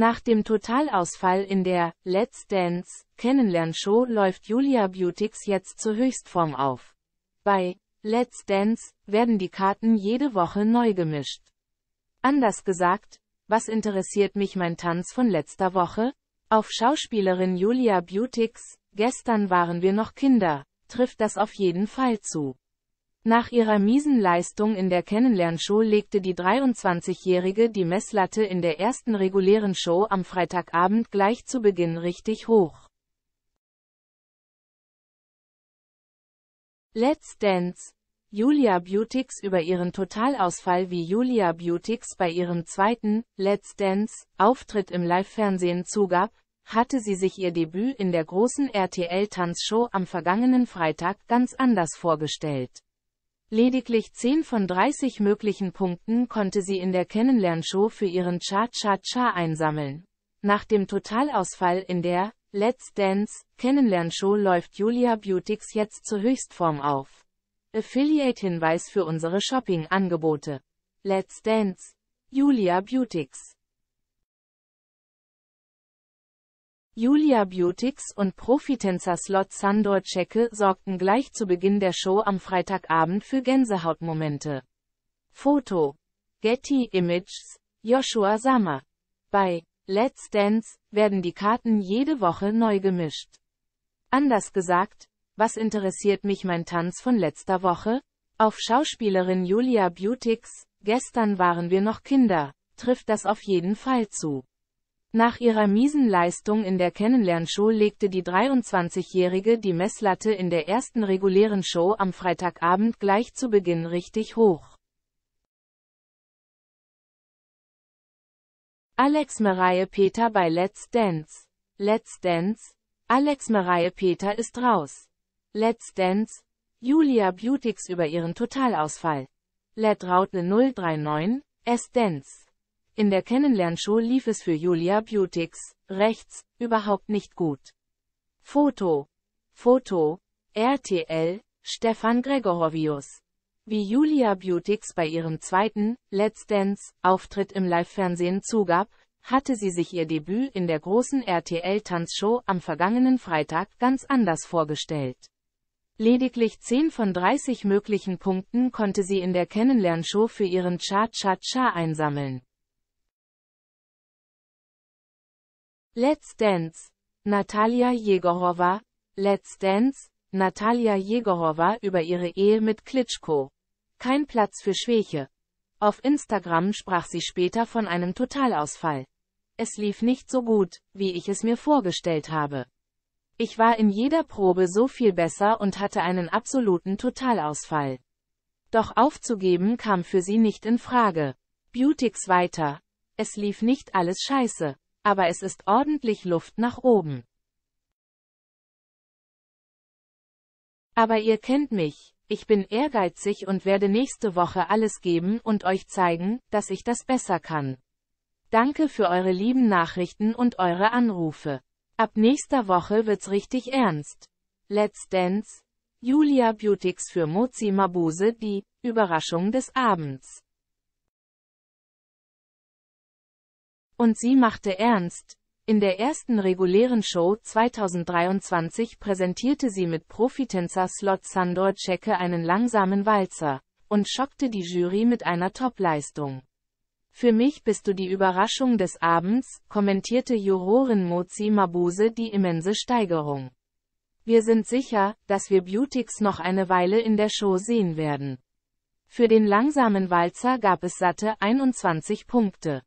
Nach dem Totalausfall in der Let's Dance Kennenlernshow läuft Julia Beautx jetzt zur Höchstform auf. Bei Let's Dance werden die Karten jede Woche neu gemischt. Anders gesagt, was interessiert mich mein Tanz von letzter Woche? Auf Schauspielerin Julia Beautx, gestern waren wir noch Kinder, trifft das auf jeden Fall zu. Nach ihrer miesen Leistung in der Kennenlernshow legte die 23-Jährige die Messlatte in der ersten regulären Show am Freitagabend gleich zu Beginn richtig hoch. Let's Dance. Julia Beautx über ihren Totalausfall. Wie Julia Beautx bei ihrem zweiten Let's Dance Auftritt im Live-Fernsehen zugab, hatte sie sich ihr Debüt in der großen RTL-Tanzshow am vergangenen Freitag ganz anders vorgestellt. Lediglich 10 von 30 möglichen Punkten konnte sie in der Kennenlernshow für ihren Cha-Cha-Cha einsammeln. Nach dem Totalausfall in der Let's Dance Kennenlernshow läuft Julia Beautx jetzt zur Höchstform auf. Affiliate-Hinweis für unsere Shopping-Angebote. Let's Dance. Julia Beautx. Julia Beautx und Profitänzer Zsolt Sándor Cseke sorgten gleich zu Beginn der Show am Freitagabend für Gänsehautmomente. Foto. Getty Images. Joshua Sammer. Bei Let's Dance werden die Karten jede Woche neu gemischt. Anders gesagt, was interessiert mich mein Tanz von letzter Woche? Auf Schauspielerin Julia Beautx, gestern waren wir noch Kinder, trifft das auf jeden Fall zu. Nach ihrer miesen Leistung in der Kennenlernshow legte die 23-Jährige die Messlatte in der ersten regulären Show am Freitagabend gleich zu Beginn richtig hoch. Alex Maria Peter bei Let's Dance. Let's Dance. Alex Maria Peter ist raus. Let's Dance. Julia Beautx über ihren Totalausfall. Let Raute 039, S Dance. In der Kennenlernshow lief es für Julia Beautx, rechts, überhaupt nicht gut. Foto. Foto. RTL, Stefan Gregorovius. Wie Julia Beautx bei ihrem zweiten Let's Dance Auftritt im Live-Fernsehen zugab, hatte sie sich ihr Debüt in der großen RTL-Tanzshow am vergangenen Freitag ganz anders vorgestellt. Lediglich 10 von 30 möglichen Punkten konnte sie in der Kennenlernshow für ihren Cha-Cha-Cha einsammeln. Let's Dance. Natalia Jegohova. Let's Dance. Natalia Jegohova über ihre Ehe mit Klitschko. Kein Platz für Schwäche. Auf Instagram sprach sie später von einem Totalausfall. Es lief nicht so gut, wie ich es mir vorgestellt habe. Ich war in jeder Probe so viel besser und hatte einen absoluten Totalausfall. Doch aufzugeben kam für sie nicht in Frage. Beautx weiter. Es lief nicht alles scheiße. Aber es ist ordentlich Luft nach oben. Aber ihr kennt mich, ich bin ehrgeizig und werde nächste Woche alles geben und euch zeigen, dass ich das besser kann. Danke für eure lieben Nachrichten und eure Anrufe. Ab nächster Woche wird's richtig ernst. Let's Dance. Julia Beautx für Motsi Mabuse die Überraschung des Abends. Und sie machte ernst. In der ersten regulären Show 2023 präsentierte sie mit Profitänzer Zsolt Sándor Cseke einen langsamen Walzer und schockte die Jury mit einer Topleistung. Für mich bist du die Überraschung des Abends, kommentierte Jurorin Motsi Mabuse die immense Steigerung. Wir sind sicher, dass wir Beautx noch eine Weile in der Show sehen werden. Für den langsamen Walzer gab es satte 21 Punkte.